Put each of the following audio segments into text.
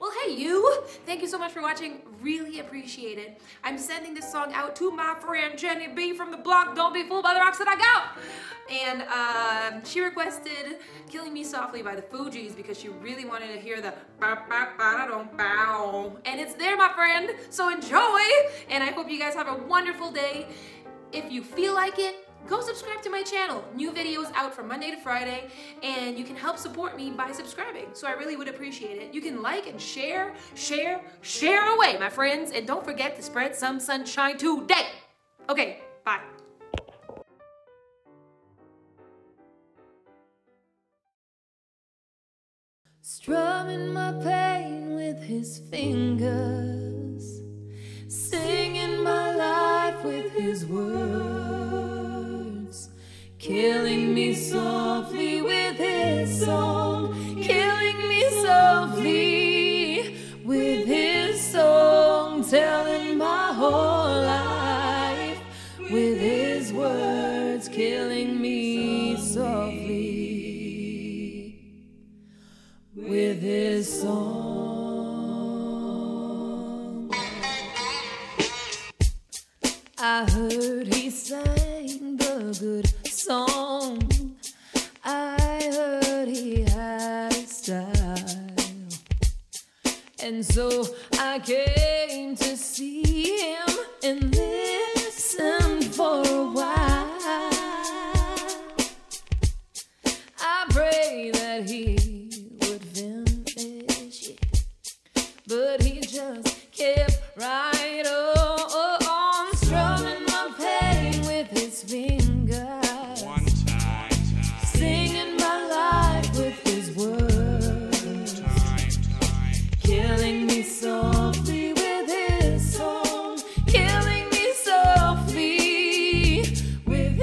Well, hey you, thank you so much for watching, really appreciate it. I'm sending this song out to my friend Jenny B from the blog Don't Be Fooled by the Rocks That I Got. And she requested Killing Me Softly by the Fugees because she really wanted to hear the ba ba ba dum bow. And it's there, my friend, so enjoy. And I hope you guys have a wonderful day. If you feel like it, go subscribe to my channel. New videos out from Monday to Friday, and you can help support me by subscribing, so I really would appreciate it. You can like and share away, my friends, and don't forget to spread some sunshine today. Okay, bye. Strumming my pain with his fingers, singing my life with his words, killing me softly with his song, killing me softly with his song, telling my whole life with his words, killing me softly with his song. I heard he sang the good song. I heard he had a style, and so I came to see him and listen for a while. I pray that he would finish it, but he just kept right on, strumming my pain with his fingers, softly with his song, killing me softly with his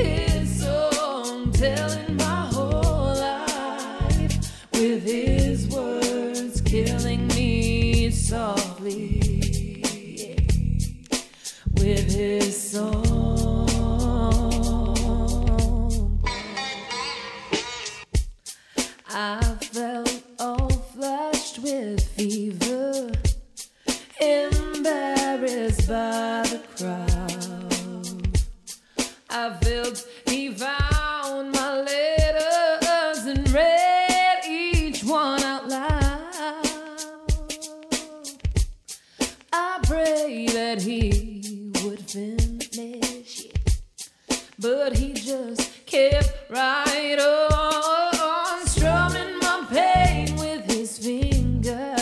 song, telling my whole life with his words, killing me softly with his song. I felt all flushed with fever, embarrassed by the crowd. I felt he found my letters and read each one out loud. I pray that he would finish it, but he just kept right on, strumming my pain with his fingers,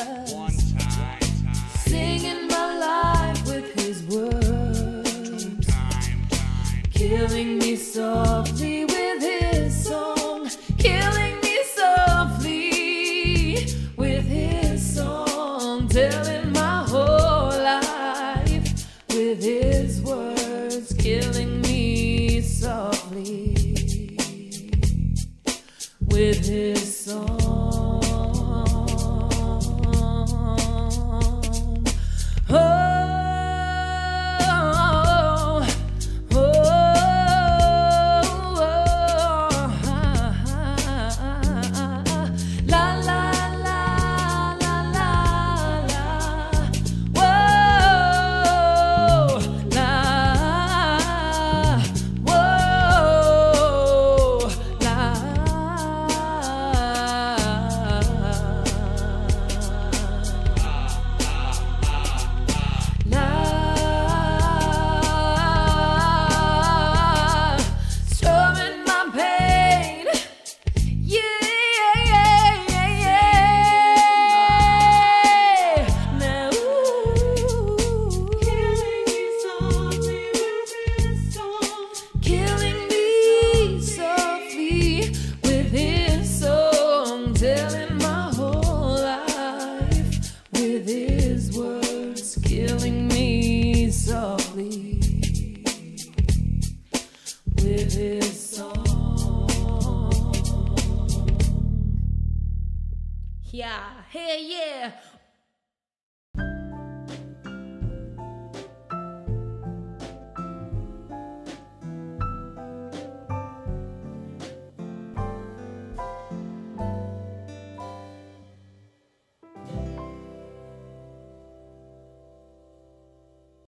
killing me softly with his song, killing me softly with his song, telling my whole life with his words, killing me softly with his song. Yeah, hey yeah.